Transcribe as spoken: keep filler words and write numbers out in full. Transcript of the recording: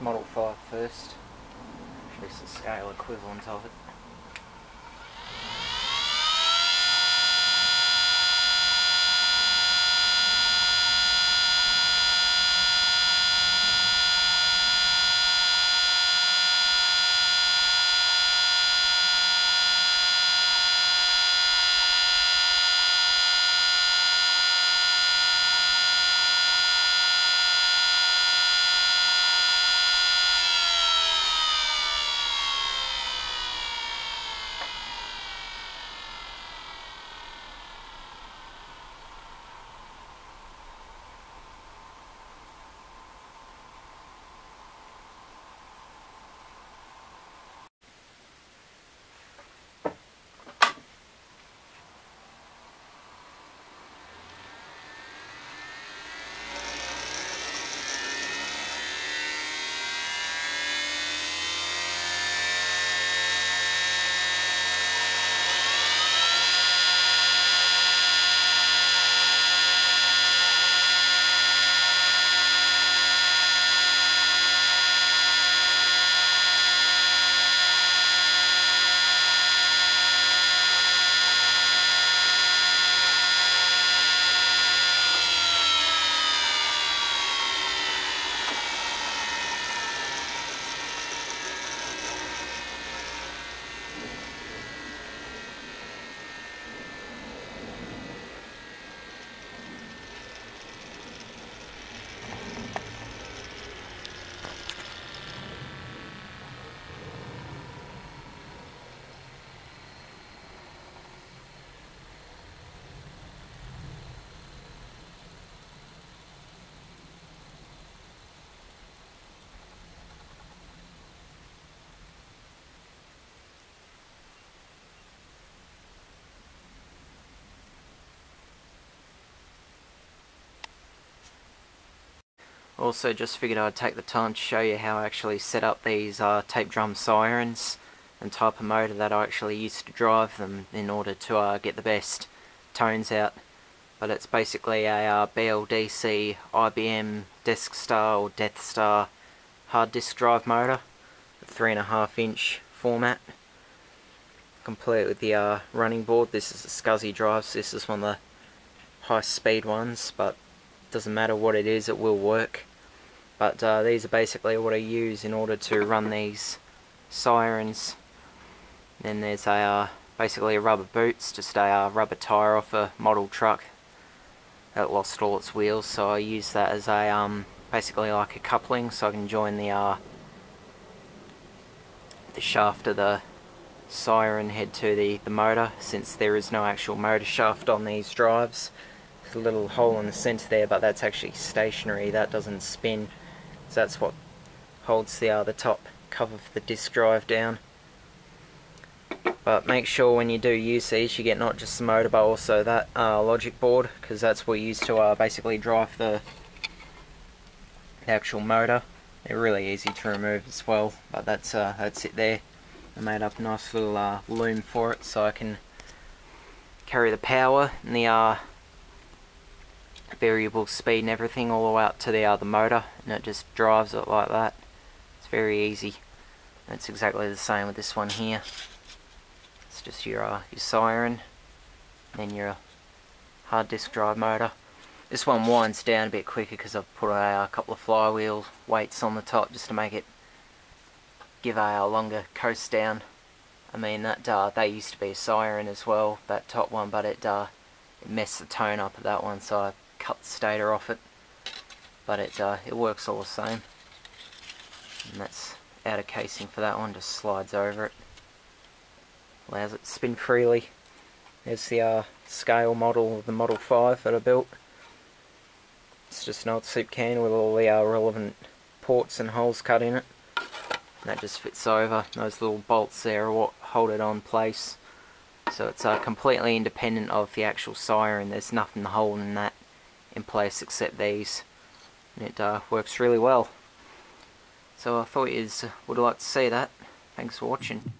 this Model five first, which is the scale equivalent of it. Also, just figured I'd take the time to show you how I actually set up these uh, tape drum sirens and type of motor that I actually used to drive them in order to uh, get the best tones out. But it's basically a uh, B L D C I B M Deskstar or Death Star hard disk drive motor, three and a half inch format, complete with the uh, running board. This is the S C S I drives. This is one of the high speed ones, but doesn't matter what it is, it will work. But uh, these are basically what I use in order to run these sirens. Then there's a uh, basically a rubber boots, just a uh, rubber tire off a model truck that lost all its wheels, so I use that as a um, basically like a coupling, so I can join the uh, the shaft of the siren head to the, the motor, since there is no actual motor shaft on these drives. A little hole in the centre there, but that's actually stationary, that doesn't spin, so that's what holds the other uh, top cover for the disk drive down. But make sure when you do use these you get not just the motor but also that uh, logic board, because that's what we use to uh, basically drive the, the actual motor. They're really easy to remove as well, but that's uh, that's it there. I made up a nice little uh, loom for it so I can carry the power and the uh, variable speed and everything all the way up to the other motor, and it just drives it like that. It's very easy. And it's exactly the same with this one here. It's just your uh, your siren and your hard disk drive motor. This one winds down a bit quicker because I've put a, a couple of flywheel weights on the top just to make it give a, a longer coast down. I mean, that uh, that used to be a siren as well, that top one, but it uh, it messed the tone up of that one, so I cut the stator off it, but it uh, it works all the same. And that's outer casing for that one, just slides over it, allows it to spin freely. There's the uh, scale model of the Model five that I built. It's just an old soup can with all the uh, relevant ports and holes cut in it, and that just fits over. Those little bolts there are what hold it on place, so it's uh, completely independent of the actual siren. There's nothing holding that in place except these, and it uh, works really well. So I thought you would like to see that. Thanks for watching.